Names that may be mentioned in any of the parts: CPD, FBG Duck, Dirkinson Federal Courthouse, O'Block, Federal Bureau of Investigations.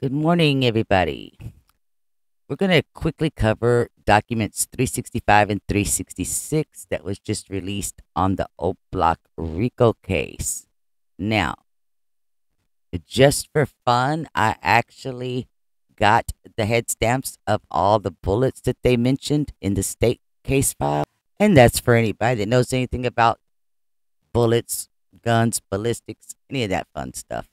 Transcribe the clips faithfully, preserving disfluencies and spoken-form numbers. Good morning, everybody. We're going to quickly cover documents three sixty-five and three sixty-six that was just released on the O'Block RICO case. Now, just for fun, I actually got the head stamps of all the bullets that they mentioned in the state case file. And that's for anybody that knows anything about bullets, guns, ballistics, any of that fun stuff.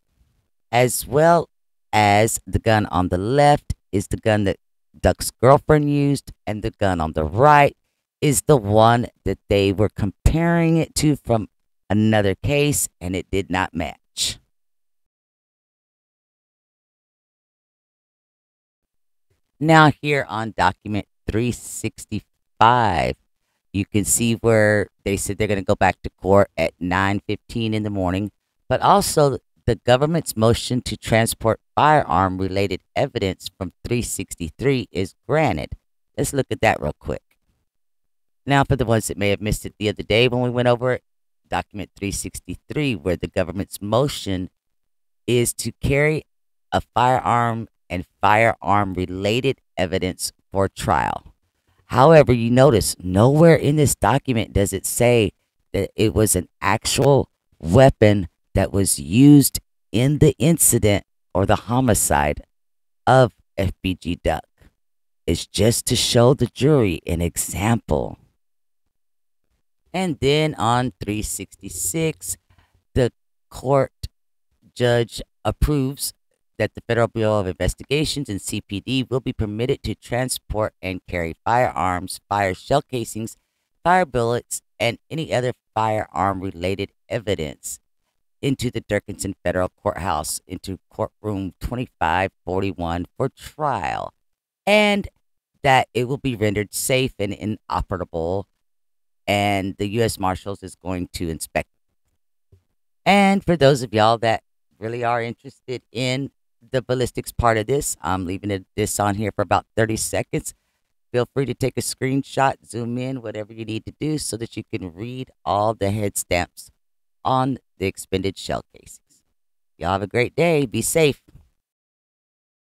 As well as the gun on the left is the gun that Duck's girlfriend used, and the gun on the right is the one that they were comparing it to from another case, and it did not match. Now here on document three sixty-five, you can see where they said they're going to go back to court at nine fifteen in the morning, but also the government's motion to transport firearm-related evidence from three sixty-three is granted. Let's look at that real quick. Now, for the ones that may have missed it the other day when we went over it, document three sixty-three, where the government's motion is to carry a firearm and firearm-related evidence for trial. However, you notice nowhere in this document does it say that it was an actual weapon that was used in the incident or the homicide of F B G Duck. It's just to show the jury an example. And then on three sixty-six, the court judge approves that the Federal Bureau of Investigations and C P D will be permitted to transport and carry firearms, fire shell casings, fire bullets, and any other firearm-related evidence into the Dirkinson Federal Courthouse, into courtroom twenty-five forty-one for trial, and that it will be rendered safe and inoperable, and the U S Marshals is going to inspect. And for those of y'all that really are interested in the ballistics part of this, I'm leaving it, this on here for about thirty seconds. Feel free to take a screenshot, zoom in, whatever you need to do so that you can read all the head stamps on the expended shell cases. Y'all have a great day. Be safe.